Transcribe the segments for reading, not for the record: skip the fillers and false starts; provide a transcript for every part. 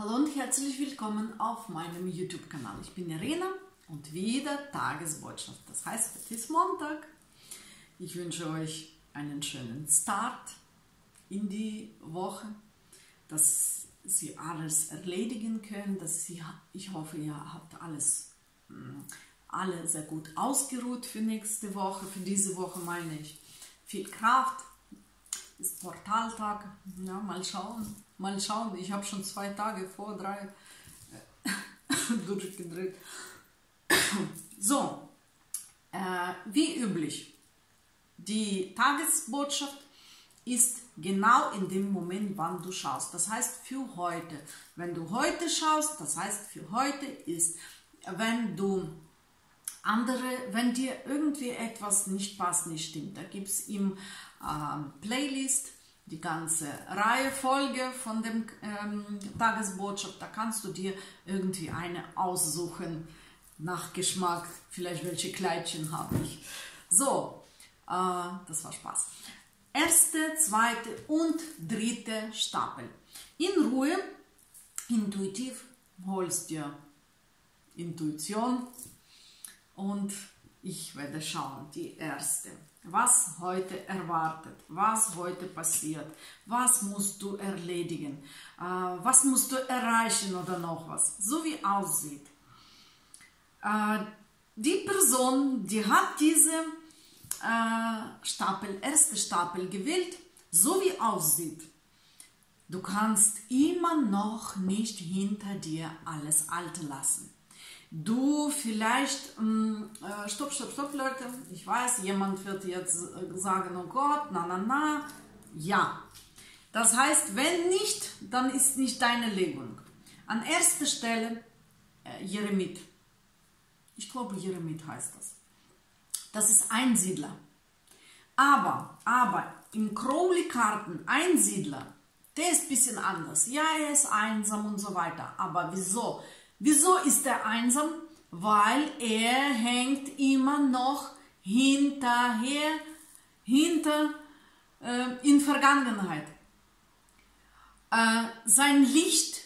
Hallo und herzlich willkommen auf meinem YouTube-Kanal. Ich bin Irena und wieder Tagesbotschaft. Das heißt, heute ist Montag. Ich wünsche euch einen schönen Start in die Woche, dass Sie alles erledigen können, ich hoffe, ihr habt alle sehr gut ausgeruht für nächste Woche, für diese Woche meine ich. Viel Kraft, ist Portaltag, ja, mal schauen, ich habe schon 2 Tage vor 3 durchgedreht. So, wie üblich, die Tagesbotschaft ist genau in dem Moment, wann du schaust. Das heißt für heute, wenn du heute schaust, das heißt für heute ist, wenn dir irgendwie etwas nicht passt, nicht stimmt, da gibt es im Playlist die ganze Reihe, Folge von dem Tagesbotschaft, da kannst du dir irgendwie eine aussuchen, nach Geschmack, vielleicht welche Kleidchen habe ich. So, das war Spaß. Erste, zweite und dritte Stapel. In Ruhe, intuitiv, holst dir Intuition. Und ich werde schauen, die erste, was heute erwartet, was heute passiert, was musst du erledigen, was musst du erreichen oder noch was, so wie aussieht. Die Person, die hat diese erste Stapel gewählt, so wie aussieht. Du kannst immer noch nicht hinter dir alles Alte lassen. Du vielleicht, stopp, Leute, ich weiß, jemand wird jetzt sagen, oh Gott, na, ja. Das heißt, wenn nicht, dann ist nicht deine Legung. An erster Stelle Jeremit. Ich glaube, Jeremit heißt das. Das ist Einsiedler. Aber im Crowley-Karten Einsiedler, der ist ein bisschen anders. Ja, er ist einsam und so weiter, aber wieso? Wieso ist er einsam? Weil er hängt immer noch in Vergangenheit. Sein Licht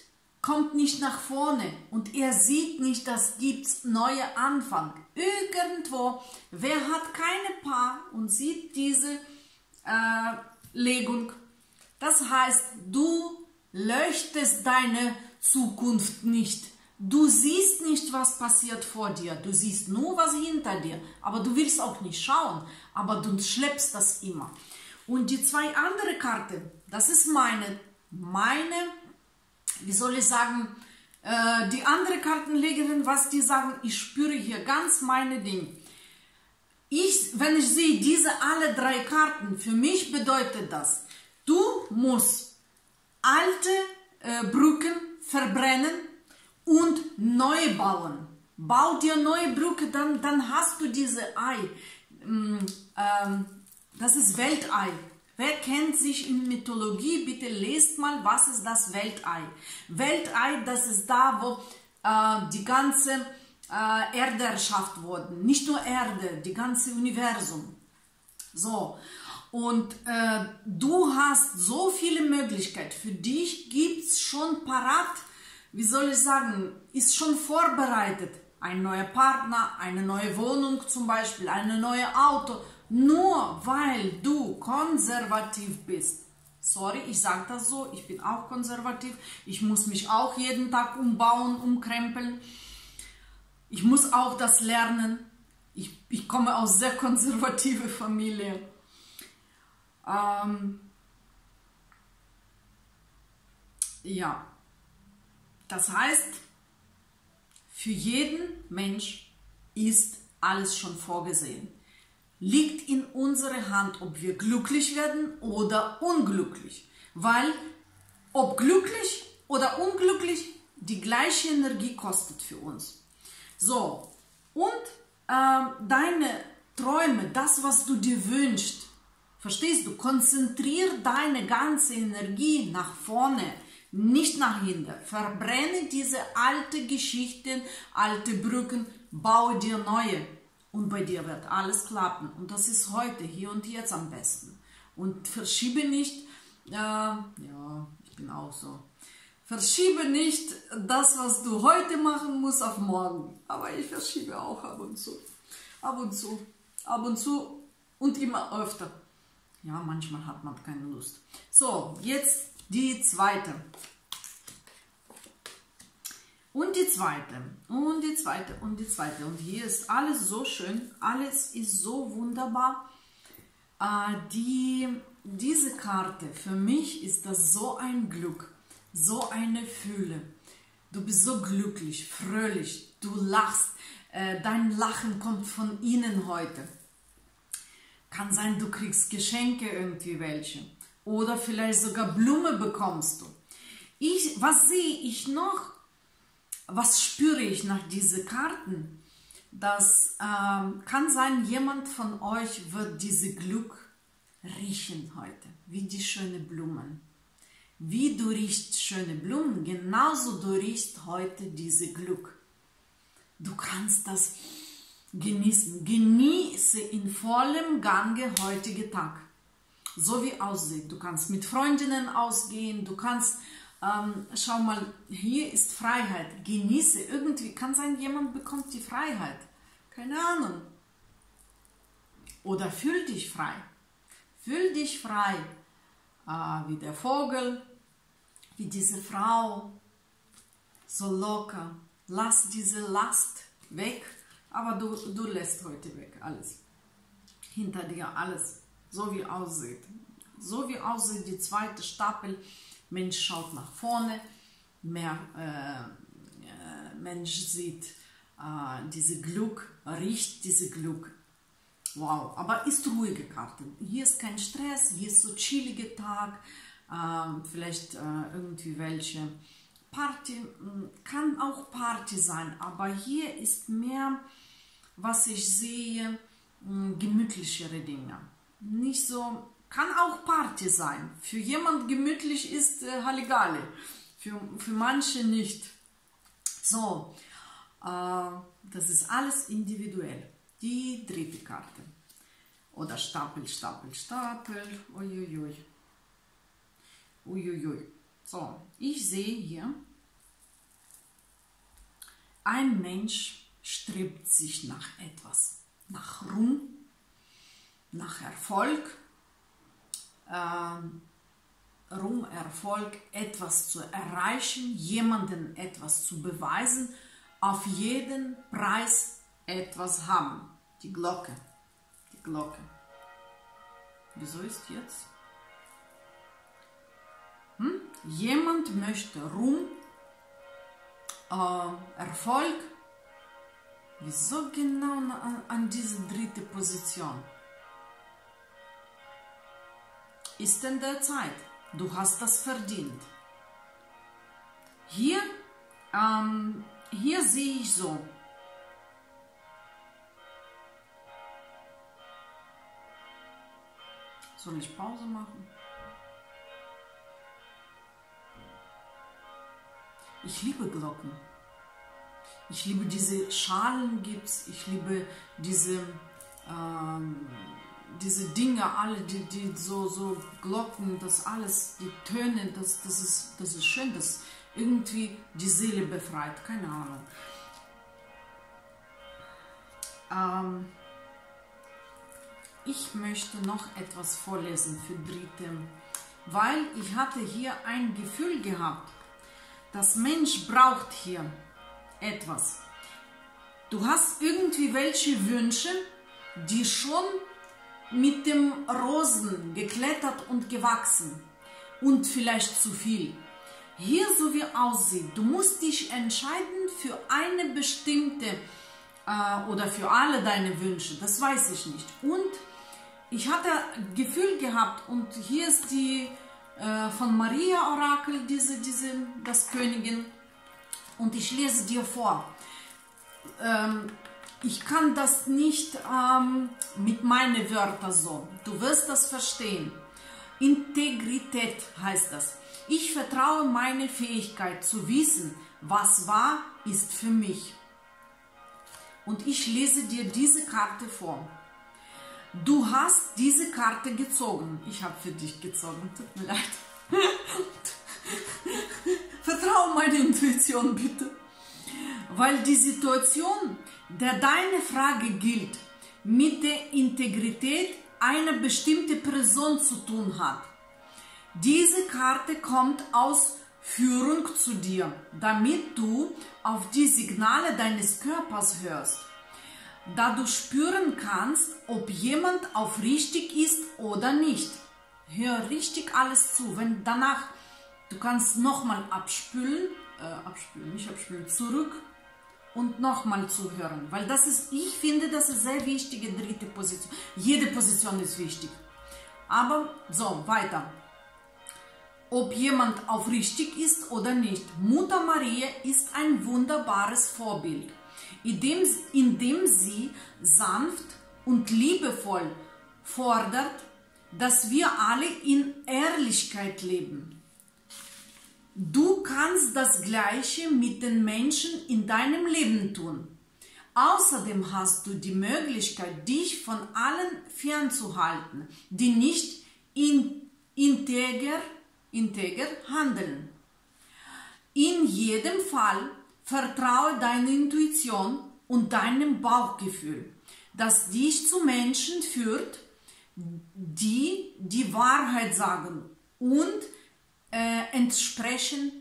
kommt nicht nach vorne und er sieht nicht, dass gibt's neue Anfang. Irgendwo, wer hat keine Paar und sieht diese Legung? Das heißt, du leuchtest deine Zukunft nicht. Du siehst nicht, was passiert vor dir, du siehst nur, was hinter dir, aber du willst auch nicht schauen, aber du schleppst das immer. Und die 2 andere Karten, das ist meine, wie soll ich sagen, die andere Kartenlegerin, was die sagen, ich spüre hier ganz meine Dinge. Wenn ich sehe diese alle 3 Karten, für mich bedeutet das, du musst alte Brücken verbrennen und neu bauen. Bau dir neue Brücke, dann hast du diese Ei. Das ist Weltei. Wer kennt sich in Mythologie? Bitte lest mal, was ist das Weltei? Weltei, das ist da, wo die ganze Erde erschafft wurde. Nicht nur Erde, die ganze Universum. So. Und du hast so viele Möglichkeiten. Für dich gibt es schon parat, wie soll ich sagen, ist schon vorbereitet. Ein neuer Partner, eine neue Wohnung zum Beispiel, ein neues Auto. Nur weil du konservativ bist. Sorry, ich sage das so, ich bin auch konservativ. Ich muss mich auch jeden Tag umbauen, umkrempeln. Ich muss auch das lernen. Ich komme aus sehr konservativer Familie. Ja. Das heißt, für jeden Mensch ist alles schon vorgesehen. Liegt in unserer Hand, ob wir glücklich werden oder unglücklich. Weil ob glücklich oder unglücklich, die gleiche Energie kostet für uns. So, und deine Träume, das, was du dir wünschst, verstehst du? Konzentriere deine ganze Energie nach vorne. Nicht nach hinten. Verbrenne diese alte Geschichten, alte Brücken, baue dir neue. Und bei dir wird alles klappen. Und das ist heute, hier und jetzt am besten. Und verschiebe nicht, ja, ich bin auch so. Verschiebe nicht das, was du heute machen musst, auf morgen. Aber ich verschiebe auch ab und zu. Ab und zu. Ab und zu und immer öfter. Ja, manchmal hat man keine Lust. So, jetzt die zweite. Und die zweite. Und die zweite. Und die zweite. Und hier ist alles so schön. Alles ist so wunderbar. Diese Karte, für mich ist das so ein Glück. So eine Fülle. Du bist so glücklich, fröhlich, du lachst. Dein Lachen kommt von innen heute. Kann sein, du kriegst Geschenke irgendwie welche. Oder vielleicht sogar Blume bekommst du. Was sehe ich noch? Was spüre ich nach diesen Karten? Das kann sein, jemand von euch wird dieses Glück riechen heute. Wie die schönen Blumen. Wie du riechst schöne Blumen, genauso du riechst heute dieses Glück. Du kannst das genießen. Genieße in vollem Gange heutigen Tag. So wie aussieht. Du kannst mit Freundinnen ausgehen, du kannst, schau mal, hier ist Freiheit. Genieße. Irgendwie kann sein, jemand bekommt die Freiheit. Keine Ahnung. Oder fühl dich frei. Fühl dich frei. Wie der Vogel. Wie diese Frau, so locker, lass diese Last weg, aber du lässt heute weg, alles, hinter dir alles, so wie aussieht die zweite Stapel, Mensch schaut nach vorne, Mensch sieht diese Glück, riecht diese Glück, wow, aber ist ruhige Karte, hier ist kein Stress, hier ist so chilliger Tag, vielleicht irgendwie welche Party, kann auch Party sein, aber hier ist mehr, was ich sehe, gemütlichere Dinge. Nicht so, kann auch Party sein. Für jemand gemütlich ist Halligalli, für manche nicht. So, das ist alles individuell. Die dritte Karte. Oder Stapel, Stapel, Stapel, uiuiui. Uiuiui. So, ich sehe hier, ein Mensch strebt sich nach etwas, nach Ruhm, nach Erfolg, Ruhm, Erfolg, etwas zu erreichen, jemandem etwas zu beweisen, auf jeden Preis etwas haben. Die Glocke, die Glocke. Wieso ist jetzt? Jemand möchte Ruhm, Erfolg. Wieso genau an diese dritte Position? Ist in der Zeit. Du hast das verdient. Hier sehe ich so. Soll ich Pause machen? Ich liebe Glocken. Ich liebe diese Schalengips. Ich liebe diese Dinge, alle, die so Glocken, das alles, die Töne, das ist schön, das irgendwie die Seele befreit. Keine Ahnung. Ich möchte noch etwas vorlesen für Dritte, weil ich hatte hier ein Gefühl gehabt. Das Mensch braucht hier etwas. Du hast irgendwie welche Wünsche, die schon mit dem Rosen geklettert und gewachsen und vielleicht zu viel. Hier so wie aussieht, du musst dich entscheiden für eine bestimmte oder für alle deine Wünsche, das weiß ich nicht. Und ich hatte ein Gefühl gehabt und hier ist die von Maria Orakel, das Königin, und ich lese dir vor. Ich kann das nicht mit meinen Wörtern so, du wirst das verstehen. Integrität heißt das. Ich vertraue meine Fähigkeit zu wissen, was wahr ist für mich. Und ich lese dir diese Karte vor. Du hast diese Karte gezogen. Ich habe für dich gezogen, tut mir leid. Vertraue Vertrau meine Intuition bitte, weil die Situation, der deine Frage gilt, mit der Integrität einer bestimmten Person zu tun hat. Diese Karte kommt aus Führung zu dir, damit du auf die Signale deines Körpers hörst, da du spüren kannst, ob jemand auf richtig ist oder nicht. Hör richtig alles zu, wenn danach, du kannst nochmal abspülen, zurück und nochmal zuhören, weil das ist, ich finde, das ist sehr wichtige dritte Position. Jede Position ist wichtig, aber so, weiter. Ob jemand auf richtig ist oder nicht. Mutter Maria ist ein wunderbares Vorbild, indem sie sanft und liebevoll fordert, dass wir alle in Ehrlichkeit leben. Du kannst das Gleiche mit den Menschen in deinem Leben tun. Außerdem hast du die Möglichkeit, dich von allen fernzuhalten, die nicht integer handeln. In jedem Fall vertraue deiner Intuition und deinem Bauchgefühl, das dich zu Menschen führt, die die Wahrheit sagen und entsprechend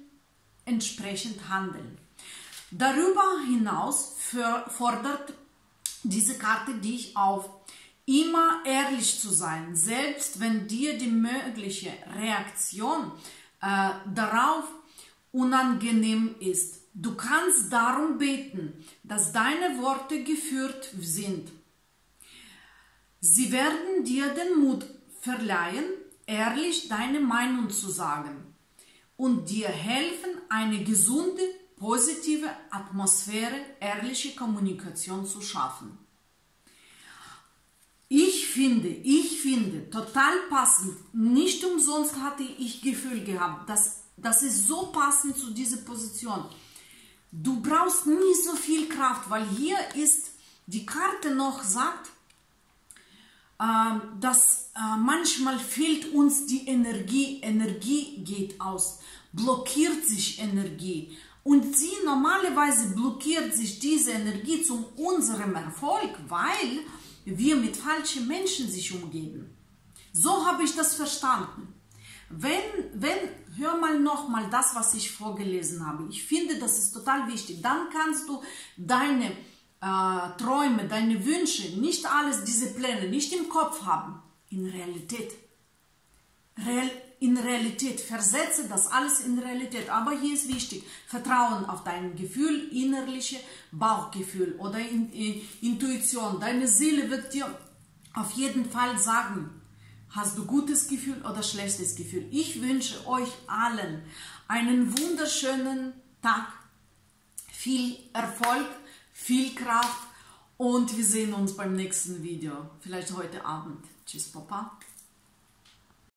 handeln. Darüber hinaus fordert diese Karte dich auf, immer ehrlich zu sein, selbst wenn dir die mögliche Reaktion darauf unangenehm ist. Du kannst darum beten, dass deine Worte geführt sind. Sie werden dir den Mut verleihen, ehrlich deine Meinung zu sagen und dir helfen, eine gesunde, positive Atmosphäre, ehrliche Kommunikation zu schaffen. Ich finde, total passend, nicht umsonst hatte ich Gefühl gehabt, dass das ist so passend zu dieser Position. Du brauchst nie so viel Kraft, weil hier ist, die Karte noch sagt, dass manchmal fehlt uns die Energie, Energie geht aus, blockiert sich Energie. Und sie normalerweise blockiert sich diese Energie zu unserem Erfolg, weil wir mit falschen Menschen sich umgeben. So habe ich das verstanden. Hör mal nochmal das, was ich vorgelesen habe. Ich finde, das ist total wichtig. Dann kannst du deine Träume, deine Wünsche, nicht alles, diese Pläne, nicht im Kopf haben. In Realität. In Realität. Versetze das alles in Realität. Aber hier ist wichtig, Vertrauen auf dein Gefühl, innerliche Bauchgefühl oder Intuition. Deine Seele wird dir auf jeden Fall sagen, hast du gutes Gefühl oder schlechtes Gefühl. Ich wünsche euch allen einen wunderschönen Tag, viel Erfolg, viel Kraft und wir sehen uns beim nächsten Video. Vielleicht heute Abend. Tschüss, Papa.